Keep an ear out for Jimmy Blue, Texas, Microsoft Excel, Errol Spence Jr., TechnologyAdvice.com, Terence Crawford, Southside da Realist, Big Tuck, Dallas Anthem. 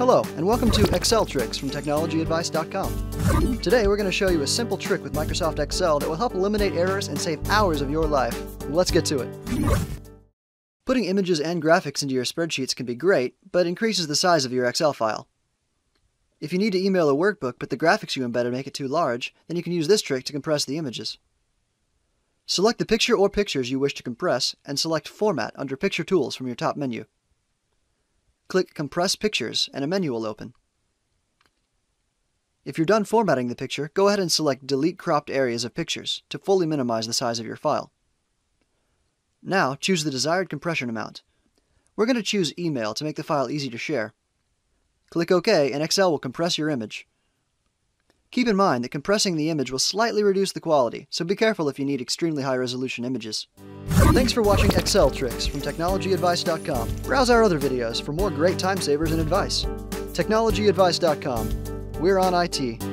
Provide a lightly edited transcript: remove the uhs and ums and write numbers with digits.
Hello, and welcome to Excel Tricks from TechnologyAdvice.com. Today we're going to show you a simple trick with Microsoft Excel that will help eliminate errors and save hours of your life. Let's get to it. Putting images and graphics into your spreadsheets can be great, but increases the size of your Excel file. If you need to email a workbook but the graphics you embedded make it too large, then you can use this trick to compress the images. Select the picture or pictures you wish to compress and select Format under Picture Tools from your top menu. Click Compress Pictures and a menu will open. If you're done formatting the picture, go ahead and select Delete Cropped Areas of Pictures to fully minimize the size of your file. Now choose the desired compression amount. We're going to choose Email to make the file easy to share. Click OK and Excel will compress your image. Keep in mind that compressing the image will slightly reduce the quality, so be careful if you need extremely high-resolution images. Thanks for watching Excel Tricks from TechnologyAdvice.com. Browse our other videos for more great time savers and advice. TechnologyAdvice.com. We're on IT.